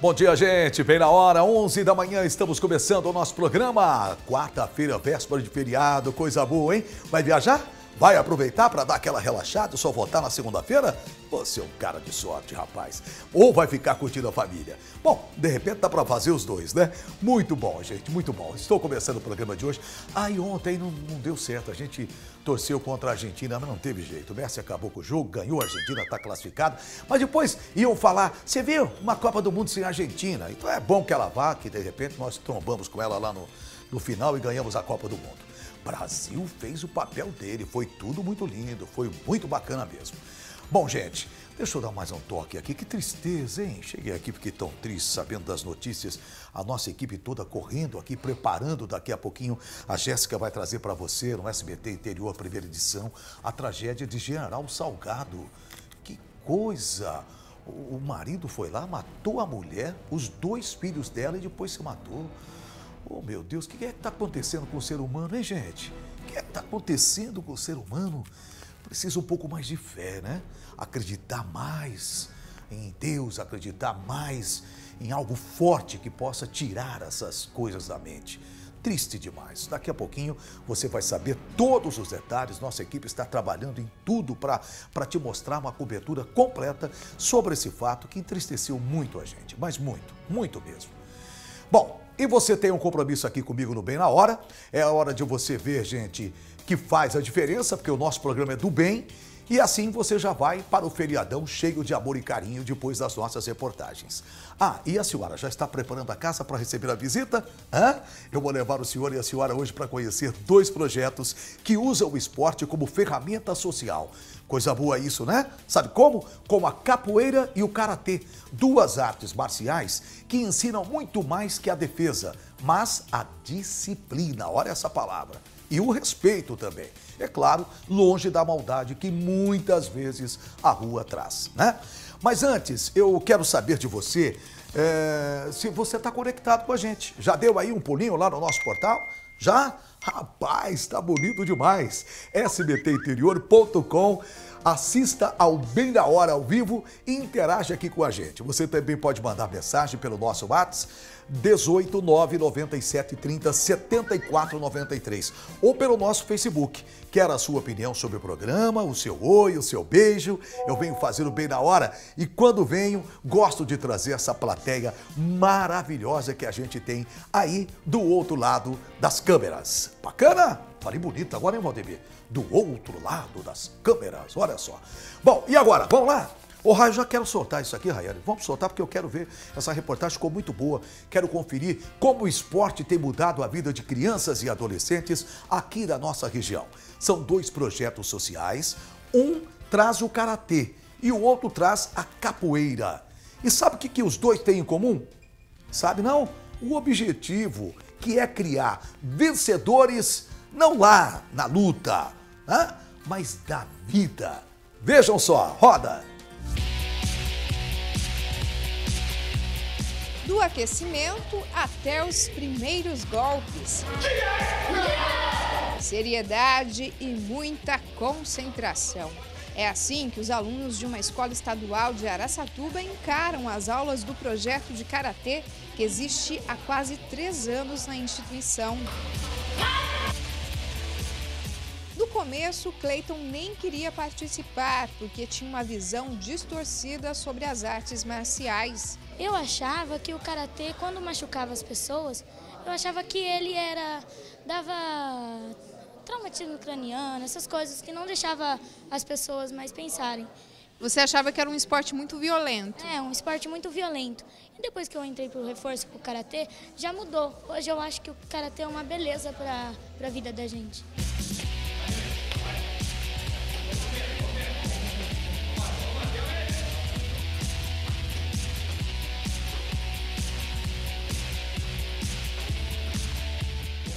Bom dia, gente. Bem na hora, 11 da manhã, estamos começando o nosso programa. Quarta-feira, véspera de feriado, coisa boa, hein? Vai viajar? Vai aproveitar para dar aquela relaxada e só voltar na segunda-feira? Você é um cara de sorte, rapaz. Ou vai ficar curtindo a família? Bom, de repente dá para fazer os dois, né? Muito bom, gente, muito bom. Estou começando o programa de hoje. E ontem não deu certo. A gente torceu contra a Argentina, mas não teve jeito. O Messi acabou com o jogo, ganhou a Argentina, está classificado. Mas depois iam falar, você viu uma Copa do Mundo sem a Argentina? Então é bom que ela vá, que de repente nós trombamos com ela lá no final e ganhamos a Copa do Mundo. Brasil fez o papel dele, foi tudo muito lindo, foi muito bacana mesmo. Bom, gente, deixa eu dar mais um toque aqui, que tristeza, hein? Cheguei aqui porque tão triste, sabendo das notícias, a nossa equipe toda correndo aqui, preparando daqui a pouquinho. A Jéssica vai trazer para você, no SBT Interior, primeira edição, a tragédia de General Salgado. Que coisa! O marido foi lá, matou a mulher, os dois filhos dela e depois se matou. Oh, meu Deus, o que é que está acontecendo com o ser humano, hein, gente? O que é que está acontecendo com o ser humano? Precisa um pouco mais de fé, né? Acreditar mais em Deus, acreditar mais em algo forte que possa tirar essas coisas da mente. Triste demais. Daqui a pouquinho você vai saber todos os detalhes. Nossa equipe está trabalhando em tudo para te mostrar uma cobertura completa sobre esse fato que entristeceu muito a gente, mas muito, muito mesmo. Bom, e você tem um compromisso aqui comigo no Bem na Hora. É a hora de você ver, gente, que faz a diferença, porque o nosso programa é do bem. E assim você já vai para o feriadão cheio de amor e carinho depois das nossas reportagens. E a senhora já está preparando a casa para receber a visita? Eu vou levar o senhor e a senhora hoje para conhecer dois projetos que usam o esporte como ferramenta social. Coisa boa isso, né? Sabe como? Como a capoeira e o karatê, duas artes marciais que ensinam muito mais que a defesa, mas a disciplina, olha essa palavra, e o respeito também. É claro, longe da maldade que muitas vezes a rua traz, né? Mas antes, eu quero saber de você se você está conectado com a gente. Já deu aí um pulinho lá no nosso portal? Já? Rapaz, tá bonito demais. sbtinterior.com. Assista ao Bem na Hora ao vivo e interage aqui com a gente. Você também pode mandar mensagem pelo nosso WhatsApp 18997307493 ou pelo nosso Facebook. Quero a sua opinião sobre o programa, o seu oi, o seu beijo. Eu venho fazer o Bem na Hora e quando venho, gosto de trazer essa plateia maravilhosa que a gente tem aí do outro lado das câmeras. Bacana? Falei bonito agora, hein, Valdemir? Do outro lado das câmeras, olha só. Bom, e agora? Vamos lá? Raio, já quero soltar isso aqui, Raiane. Vamos soltar porque eu quero ver. Essa reportagem ficou muito boa. Quero conferir como o esporte tem mudado a vida de crianças e adolescentes aqui da nossa região. São dois projetos sociais. Um traz o karatê e o outro traz a capoeira. E sabe o que os dois têm em comum? Sabe não? O objetivo, que é criar vencedores, não lá na luta, mas da vida. Vejam só, roda! Do aquecimento até os primeiros golpes. Seriedade e muita concentração. É assim que os alunos de uma escola estadual de Araçatuba encaram as aulas do projeto de karatê que existe há quase 3 anos na instituição. No começo, Cleiton nem queria participar porque tinha uma visão distorcida sobre as artes marciais. Eu achava que o karatê, quando machucava as pessoas, eu achava que ele dava traumatismo craniano, essas coisas que não deixava as pessoas mais pensarem. Você achava que era um esporte muito violento? É, um esporte muito violento. E depois que eu entrei pro reforço pro karatê, já mudou. Hoje eu acho que o karatê é uma beleza para a vida da gente.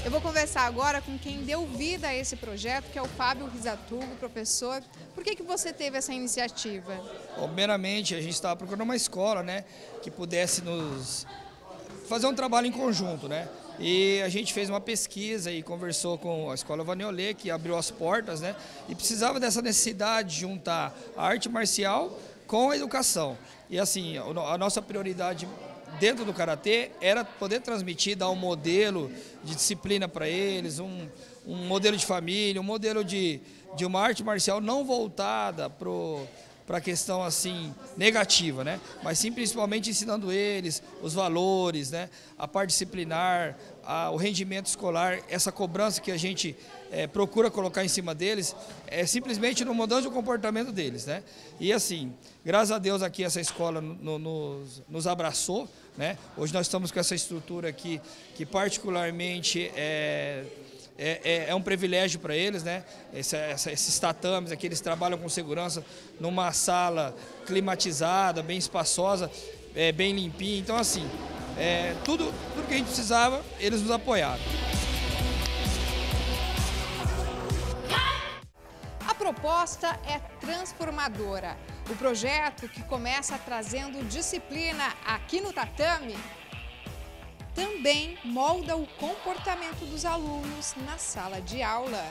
Eu vou conversar agora com quem deu vida a esse projeto, que é o Fábio Rizzatubo, professor. Por que você teve essa iniciativa? Primeiramente, a gente estava procurando uma escola, né, que pudesse nos fazer um trabalho em conjunto, né? E a gente fez uma pesquisa e conversou com a Escola Vaniolê, que abriu as portas, né? E precisava dessa necessidade de juntar a arte marcial com a educação. E assim, a nossa prioridade dentro do karatê era poder transmitir, dar um modelo de disciplina para eles, um modelo de família, um modelo de uma arte marcial não voltada para a questão assim negativa, né? Mas sim principalmente ensinando eles os valores, né? A parte disciplinar, o rendimento escolar, essa cobrança que a gente procura colocar em cima deles, simplesmente não mudando o comportamento deles, né? E assim, graças a Deus aqui essa escola nos abraçou, né? Hoje nós estamos com essa estrutura aqui que particularmente é um privilégio para eles, né? Esses tatames aqui, eles trabalham com segurança numa sala climatizada, bem espaçosa, bem limpinha. Então, assim, tudo que a gente precisava, eles nos apoiaram. A proposta é transformadora. O projeto que começa trazendo disciplina aqui no tatame também molda o comportamento dos alunos na sala de aula.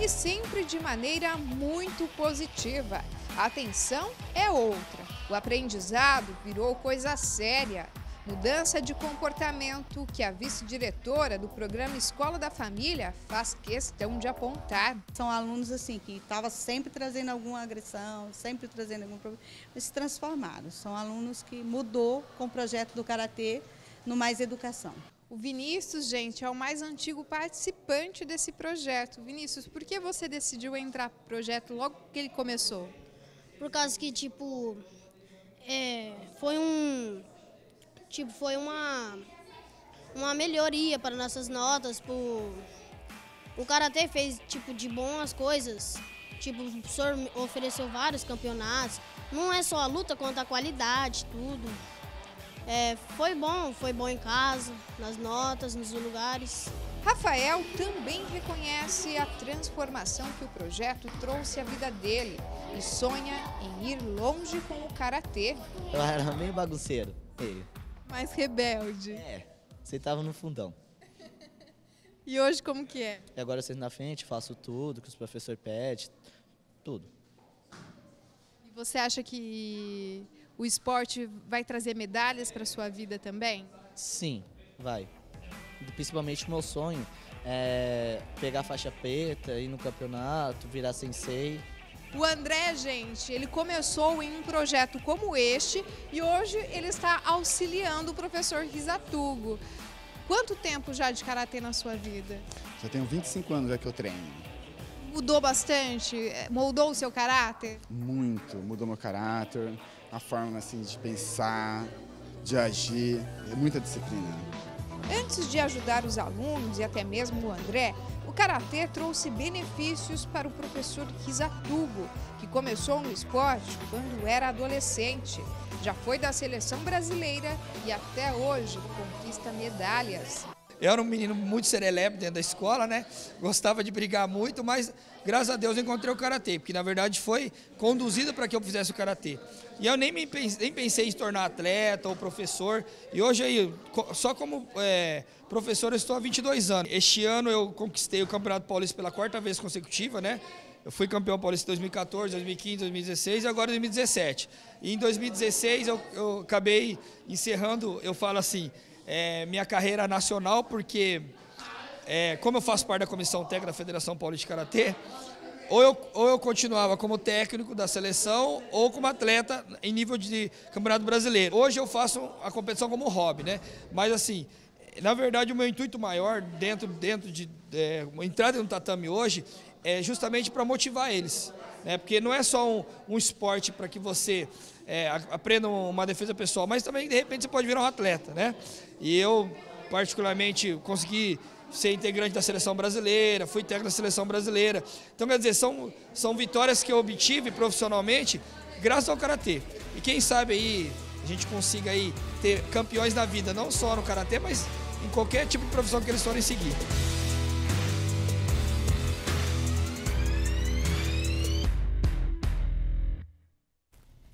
E sempre de maneira muito positiva. A atenção é outra. O aprendizado virou coisa séria. Mudança de comportamento que a vice-diretora do programa Escola da Família faz questão de apontar. São alunos assim que estavam sempre trazendo alguma agressão, sempre trazendo algum problema, mas se transformaram. São alunos que mudou com o projeto do Karatê no Mais Educação. O Vinícius, gente, é o mais antigo participante desse projeto. Vinícius, por que você decidiu entrar pro projeto logo que ele começou? Por causa que, tipo, foi uma melhoria para nossas notas, por o karatê fez tipo de bom as coisas, tipo o professor ofereceu vários campeonatos, não é só a luta quanto a qualidade, tudo. Foi bom em casa, nas notas, nos lugares. Rafael também reconhece a transformação que o projeto trouxe à vida dele e sonha em ir longe com o karatê. Eu era meio bagunceiro, ele. Mais rebelde. Você tava no fundão. E hoje como que é? E agora eu sento na frente, faço tudo que os professores pedem, tudo. E você acha que o esporte vai trazer medalhas para sua vida também? Sim, vai. Principalmente o meu sonho é pegar a faixa preta, ir no campeonato, virar sensei. O André, gente, ele começou em um projeto como este e hoje ele está auxiliando o professor Rizzatubo. Quanto tempo já de karatê na sua vida? Já tenho 25 anos já que eu treino. Mudou bastante? Moldou o seu caráter? Muito, mudou meu caráter, a forma assim, de pensar, de agir, é muita disciplina. Antes de ajudar os alunos e até mesmo o André, o karatê trouxe benefícios para o professor Rizzatubo, que começou no esporte quando era adolescente. Já foi da seleção brasileira e até hoje conquista medalhas. Eu era um menino muito serelepe dentro da escola, né? Gostava de brigar muito, mas graças a Deus eu encontrei o karatê, porque na verdade foi conduzido para que eu fizesse o karatê. E eu nem pensei em se tornar atleta ou professor, e hoje aí, só como professor eu estou há 22 anos. Este ano eu conquistei o Campeonato Paulista pela 4ª vez consecutiva, né? Eu fui campeão paulista em 2014, 2015, 2016 e agora em 2017. E em 2016 eu acabei encerrando, eu falo assim, minha carreira nacional, porque como eu faço parte da comissão técnica da Federação Paulista de Karatê, ou eu continuava como técnico da seleção ou como atleta em nível de Campeonato Brasileiro. Hoje eu faço a competição como hobby, né? Mas assim, na verdade o meu intuito maior dentro de uma entrada no tatame hoje é justamente para motivar eles, né? Porque não é só um esporte para que você aprenda uma defesa pessoal, mas também de repente você pode virar um atleta, né? E eu particularmente consegui ser integrante da seleção brasileira, fui técnico da seleção brasileira, então quer dizer, são vitórias que eu obtive profissionalmente graças ao karatê. E quem sabe aí a gente consiga aí ter campeões na vida, não só no karatê, mas em qualquer tipo de profissão que eles forem seguir.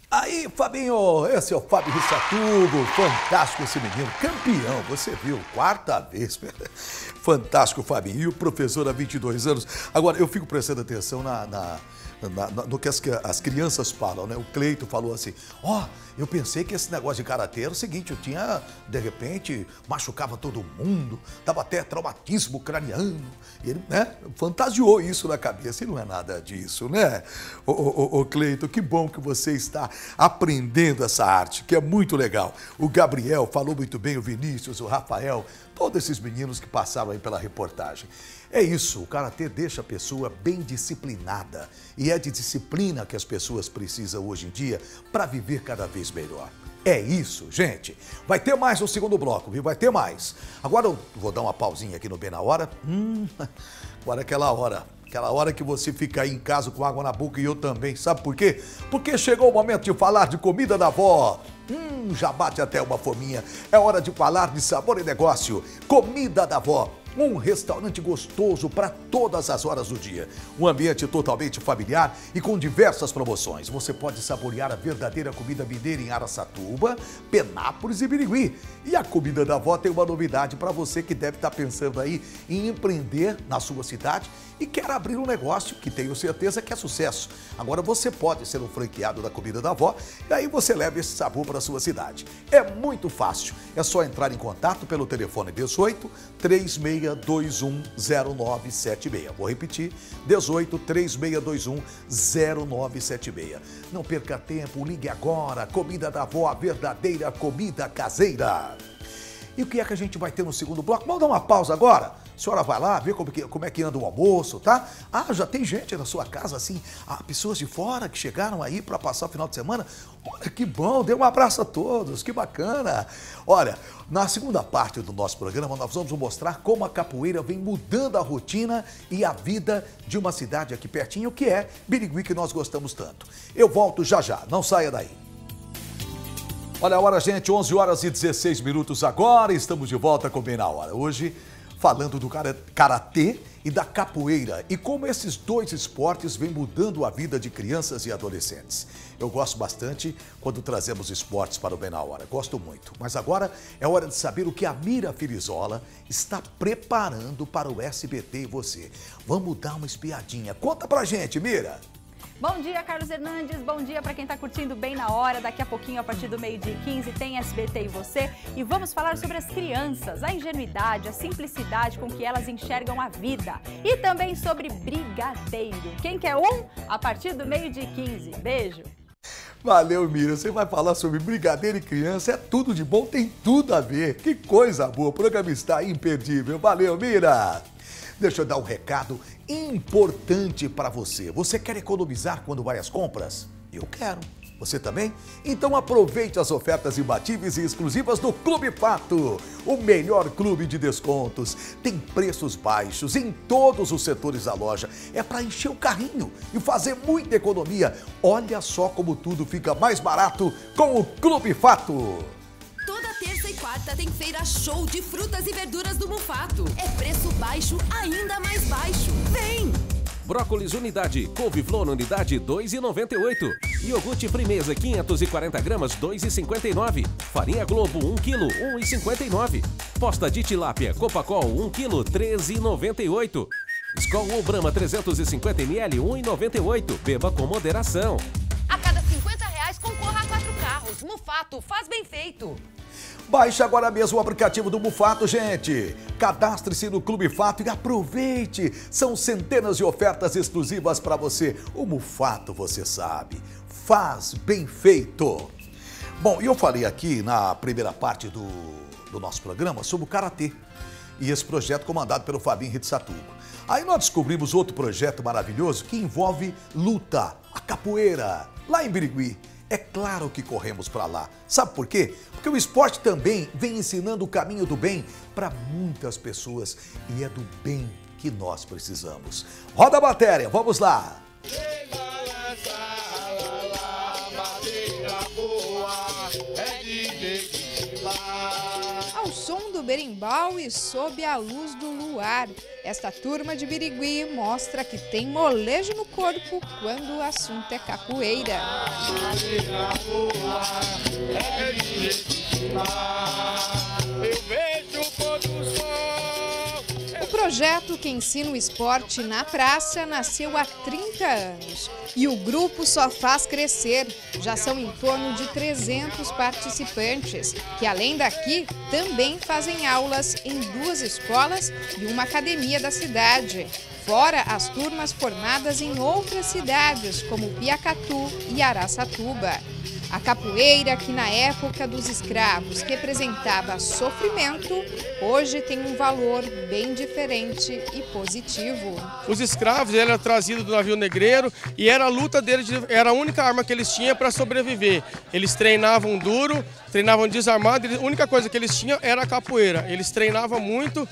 Aí, Fabinho, esse é o Fábio Rizzatubo, fantástico esse menino, campeão, você viu, 4ª vez, fantástico, Fabinho, e o professor há 22 anos. Agora, eu fico prestando atenção no que as crianças falam, né? O Cleito falou assim, eu pensei que esse negócio de karatê era o seguinte, eu tinha, de repente, machucava todo mundo, dava até traumatismo craniano, e ele, né, fantasiou isso na cabeça, e não é nada disso, né? Ô Cleito, que bom que você está aprendendo essa arte, que é muito legal. O Gabriel falou muito bem, o Vinícius, o Rafael, todos esses meninos que passaram aí pela reportagem. É isso, o karatê deixa a pessoa bem disciplinada. E é de disciplina que as pessoas precisam hoje em dia para viver cada vez melhor. É isso, gente. Vai ter mais no segundo bloco, viu? Vai ter mais. Agora eu vou dar uma pausinha aqui no Bem na Hora. Agora é aquela hora que você fica aí em casa com água na boca e eu também. Sabe por quê? Porque chegou o momento de falar de comida da avó. Já bate até uma fominha. É hora de falar de sabor e negócio. Comida da avó. Um restaurante gostoso para todas as horas do dia. Um ambiente totalmente familiar e com diversas promoções. Você pode saborear a verdadeira comida mineira em Araçatuba, Penápolis e Birigui. E a Comida da Avó tem uma novidade para você que deve estar pensando aí em empreender na sua cidade e quer abrir um negócio que tenho certeza que é sucesso. Agora você pode ser um franqueado da Comida da Avó e aí você leva esse sabor para a sua cidade. É muito fácil. É só entrar em contato pelo telefone 18 3621 0976. Vou repetir, 18 3621 0976. Não perca tempo, ligue agora. Comida da Avó, a verdadeira comida caseira. E o que é que a gente vai ter no segundo bloco? Vamos dar uma pausa agora? A senhora vai lá, vê como é que anda o almoço, tá? Ah, já tem gente na sua casa, assim, pessoas de fora que chegaram aí para passar o final de semana. Olha, que bom, dê um abraço a todos, que bacana. Olha, na segunda parte do nosso programa, nós vamos mostrar como a capoeira vem mudando a rotina e a vida de uma cidade aqui pertinho, que é Birigui, que nós gostamos tanto. Eu volto já já, não saia daí. Olha a hora, gente, 11h16 agora, estamos de volta com Bem na Hora. Hoje, falando do karatê e da capoeira e como esses dois esportes vêm mudando a vida de crianças e adolescentes. Eu gosto bastante quando trazemos esportes para o Bem na Hora, gosto muito. Mas agora é hora de saber o que a Mira Filizola está preparando para o SBT e você. Vamos dar uma espiadinha. Conta pra gente, Mira! Bom dia, Carlos Hernandes. Bom dia para quem está curtindo Bem na Hora. Daqui a pouquinho, a partir do meio-dia e 15, tem SBT e você. E vamos falar sobre as crianças, a ingenuidade, a simplicidade com que elas enxergam a vida. E também sobre brigadeiro. Quem quer um? A partir do meio-dia e 15. Beijo. Valeu, Mira. Você vai falar sobre brigadeiro e criança. É tudo de bom, tem tudo a ver. Que coisa boa. O programa está imperdível. Valeu, Mira. Deixa eu dar um recado importante para você. Você quer economizar quando vai às compras? Eu quero. Você também? Então aproveite as ofertas imbatíveis e exclusivas do Clube Fato, o melhor clube de descontos. Tem preços baixos em todos os setores da loja. É para encher o carrinho e fazer muita economia. Olha só como tudo fica mais barato com o Clube Fato. Terça e quarta tem feira show de frutas e verduras do Mufato. É preço baixo, ainda mais baixo. Vem! Brócolis unidade, couve-flor unidade 2,98. Iogurte Primeza 540 gramas 2,59. Farinha Globo 1 kg 1,59. Posta de tilápia Copacol 1 kg 13,98. Skol ou Brahma 350 ml 1,98. Beba com moderação. A cada R$50 concorra a 4 carros. Mufato, faz bem feito. Baixe agora mesmo o aplicativo do Mufato, gente. Cadastre-se no Clube Fato e aproveite. São centenas de ofertas exclusivas para você. O Mufato, você sabe, faz bem feito. Bom, eu falei aqui na primeira parte do nosso programa sobre o karatê e esse projeto comandado pelo Fábio Rizzatubo. Aí nós descobrimos outro projeto maravilhoso que envolve luta, a capoeira, lá em Birigui. É claro que corremos para lá. Sabe por quê? Porque o esporte também vem ensinando o caminho do bem para muitas pessoas e é do bem que nós precisamos. Roda a matéria, vamos lá! Ao som do berimbau e sob a luz do luar, esta turma de Birigui mostra que tem molejo no corpo quando o assunto é capoeira. O projeto que ensina o esporte na praça nasceu há 30 anos e o grupo só faz crescer. Já são em torno de 300 participantes, que além daqui também fazem aulas em 2 escolas e uma academia da cidade. Fora as turmas formadas em outras cidades, como Piacatu e Araçatuba. A capoeira, que na época dos escravos representava sofrimento, hoje tem um valor bem diferente e positivo. Os escravos eram trazidos do navio negreiro e era a luta deles, era a única arma que eles tinham para sobreviver. Eles treinavam duro, treinavam desarmado, a única coisa que eles tinham era a capoeira. Eles treinavam muito.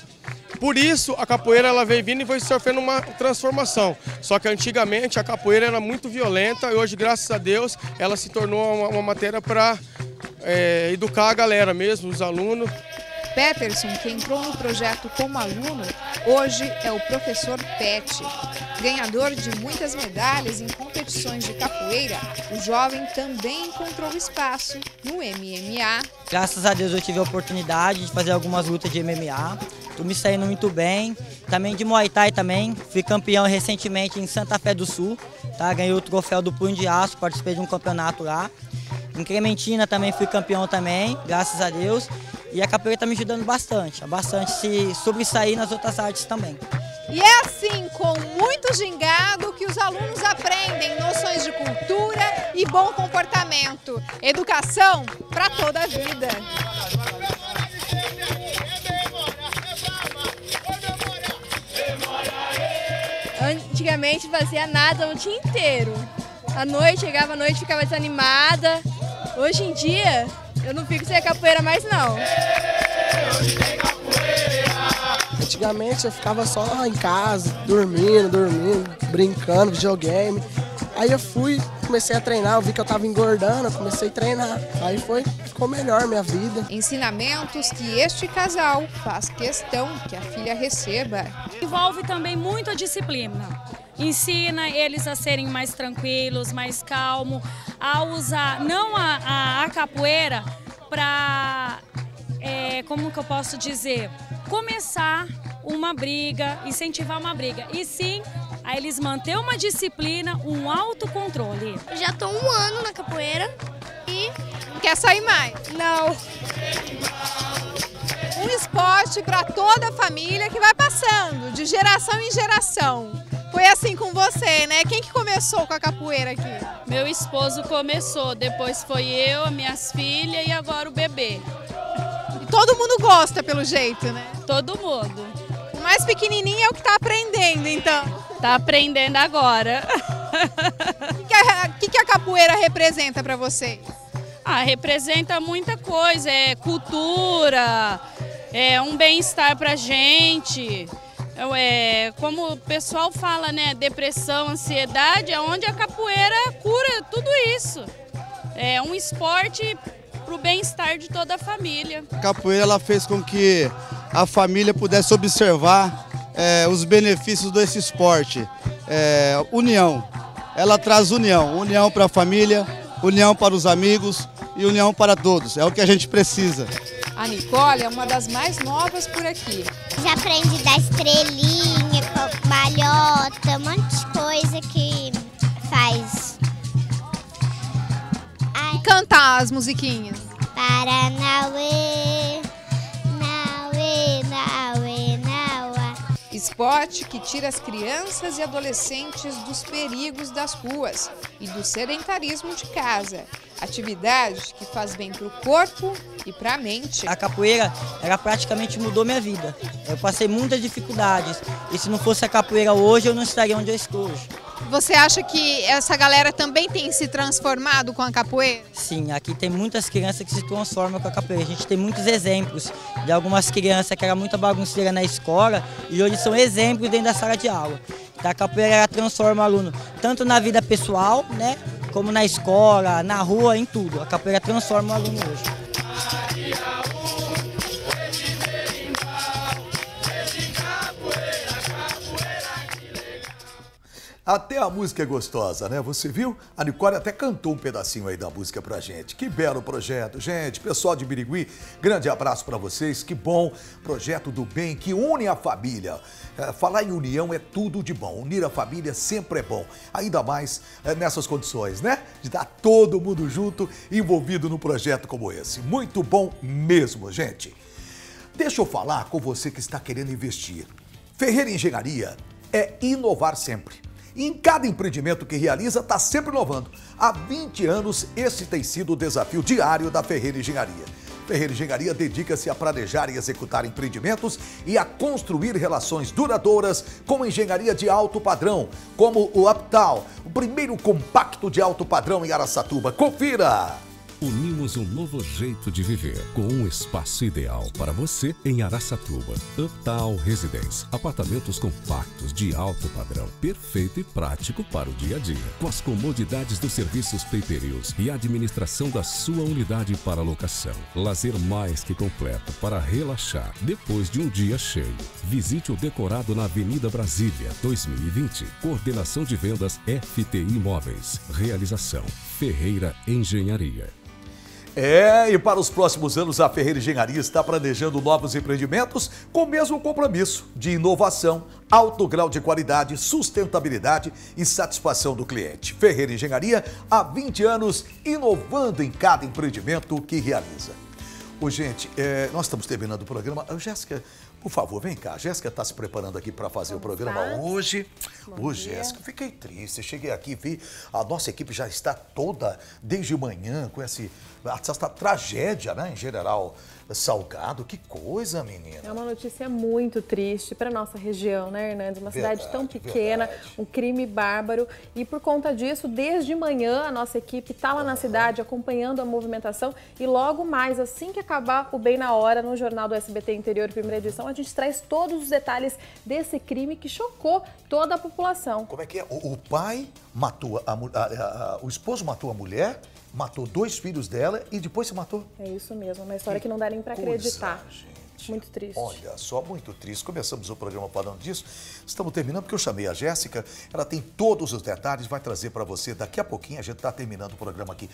Por isso, a capoeira ela veio vindo e foi sofrendo uma transformação. Só que antigamente a capoeira era muito violenta e hoje, graças a Deus, ela se tornou uma matéria para educar a galera mesmo, os alunos. Peterson, que entrou no projeto como aluno, hoje é o professor Pet. Ganhador de muitas medalhas em competições de capoeira, o jovem também encontrou espaço no MMA. Graças a Deus eu tive a oportunidade de fazer algumas lutas de MMA. Estou me saindo muito bem. Também de Muay Thai também. Fui campeão recentemente em Santa Fé do Sul. Tá? Ganhei o troféu do Punho de Aço, participei de um campeonato lá. Em Clementina também fui campeão também, graças a Deus. E a capoeira está me ajudando bastante se sobressair nas outras artes também. E é assim, com muito gingado, que os alunos aprendem noções de cultura e bom comportamento. Educação para toda a vida. Antigamente fazia nada o dia inteiro. À noite, chegava à noite, ficava desanimada. Hoje em dia, eu não fico sem a capoeira mais, não. Antigamente eu ficava só em casa, dormindo, brincando, videogame. Aí eu fui, comecei a treinar, eu vi que eu estava engordando, eu comecei a treinar. Aí ficou melhor minha vida. Ensinamentos que este casal faz questão que a filha receba. Envolve também muito a disciplina. Ensina eles a serem mais tranquilos, mais calmos, a usar não a capoeira para, como que eu posso dizer, começar uma briga, incentivar uma briga, e sim a eles manter uma disciplina, um autocontrole. Eu já estou 1 ano na capoeira e não quer sair mais? Não. Um esporte para toda a família que vai passando, de geração em geração. Foi assim com você, né? Quem que começou com a capoeira aqui? Meu esposo começou, depois foi eu, minhas filhas e agora o bebê. E todo mundo gosta pelo jeito, né? Todo mundo. O mais pequenininho é o que tá aprendendo, então. Tá aprendendo agora. O que a capoeira representa para vocês? Ah, representa muita coisa, é cultura, é um bem-estar pra gente. Como o pessoal fala, né, depressão, ansiedade, é onde a capoeira cura tudo isso. É um esporte para o bem-estar de toda a família. A capoeira ela fez com que a família pudesse observar os benefícios desse esporte. União, ela traz união, união para a família, união para os amigos e união para todos. É o que a gente precisa. A Nicole é uma das mais novas por aqui. Já aprendi da estrelinha, balhota, um monte de coisa que faz. E cantar as musiquinhas. Paranauê, nauê, nauê, nauá. Esporte que tira as crianças e adolescentes dos perigos das ruas e do sedentarismo de casa. Atividade que faz bem para o corpo e para a mente. A capoeira, ela praticamente mudou minha vida. Eu passei muitas dificuldades e se não fosse a capoeira hoje, eu não estaria onde eu estou hoje. Você acha que essa galera também tem se transformado com a capoeira? Sim, aqui tem muitas crianças que se transformam com a capoeira. A gente tem muitos exemplos de algumas crianças que eram muito bagunceiras na escola e hoje são exemplos dentro da sala de aula. A capoeira ela transforma o aluno tanto na vida pessoal, né? Como na escola, na rua, em tudo. A capoeira transforma o aluno hoje. Até a música é gostosa, né? Você viu? A Nicole até cantou um pedacinho aí da música pra gente. Que belo projeto, gente. Pessoal de Birigui, grande abraço pra vocês. Que bom projeto do bem que une a família. Falar em união é tudo de bom. Unir a família sempre é bom. Ainda mais nessas condições, né? De estar todo mundo junto, envolvido num projeto como esse. Muito bom mesmo, gente. Deixa eu falar com você que está querendo investir. Ferreira Engenharia é inovar sempre. Em cada empreendimento que realiza, está sempre inovando. Há 20 anos, esse tem sido o desafio diário da Ferreira Engenharia. Ferreira Engenharia dedica-se a planejar e executar empreendimentos e a construir relações duradouras com engenharia de alto padrão, como o Aptal, o primeiro compacto de alto padrão em Araçatuba. Confira! Unimos um novo jeito de viver, com um espaço ideal para você em Araçatuba. Total Residências, apartamentos compactos de alto padrão, perfeito e prático para o dia a dia. Com as comodidades dos serviços pay-per-views e administração da sua unidade para locação. Lazer mais que completo para relaxar depois de um dia cheio. Visite o decorado na Avenida Brasília, 2020. Coordenação de vendas FTI Imóveis. Realização Ferreira Engenharia. É, e para os próximos anos a Ferreira Engenharia está planejando novos empreendimentos com o mesmo compromisso de inovação, alto grau de qualidade, sustentabilidade e satisfação do cliente. Ferreira Engenharia há 20 anos inovando em cada empreendimento que realiza. Ô, gente, nós estamos terminando o programa. Jéssica, por favor, vem cá. Jéssica está se preparando aqui para fazer o programa hoje. Ô, Jéssica, fiquei triste. Cheguei aqui e vi, a nossa equipe já está toda, desde manhã, com essa tragédia, né, em General Salgado. Que coisa, menina. É uma notícia muito triste para nossa região, né, Hernandes? Uma cidade tão pequena, um crime bárbaro. E por conta disso, desde manhã, a nossa equipe está lá na cidade, acompanhando a movimentação. E logo mais, assim que acabar o Bem na Hora, no Jornal do SBT Interior, primeira edição, a gente traz todos os detalhes desse crime que chocou toda a população. Como é que é? O pai matou, o esposo matou a mulher, matou dois filhos dela e depois se matou? É isso mesmo, uma história que não dá nem pra acreditar. Gente. Muito triste. Olha só, muito triste. Começamos o programa falando disso, estamos terminando porque eu chamei a Jéssica, ela tem todos os detalhes, vai trazer pra você daqui a pouquinho, a gente tá terminando o programa aqui.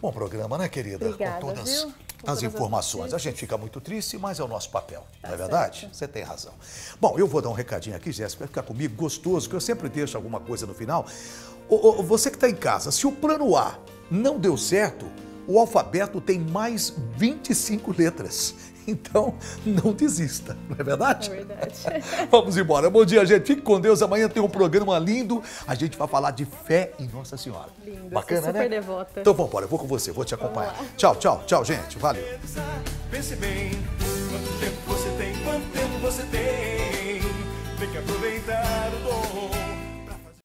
Bom programa, né, querida? Obrigada, com todas as informações. A gente fica muito triste, mas é o nosso papel, tá, não é verdade? Você tem razão. Bom, eu vou dar um recadinho aqui, Jéssica, vai ficar comigo, gostoso, que eu sempre deixo alguma coisa no final. Você que está em casa, se o plano A não deu certo, o alfabeto tem mais 25 letras. Então, não desista, não é verdade? É verdade. Vamos embora. Bom dia, gente. Fique com Deus. Amanhã tem um programa lindo. A gente vai falar de fé em Nossa Senhora. Lindo. Bacana, super, né? Devota. Então, vamos embora. Eu vou com você, vou te acompanhar. Tchau, tchau, tchau, gente. Valeu. Pense bem, quanto tempo você tem, tem que aproveitar o dom.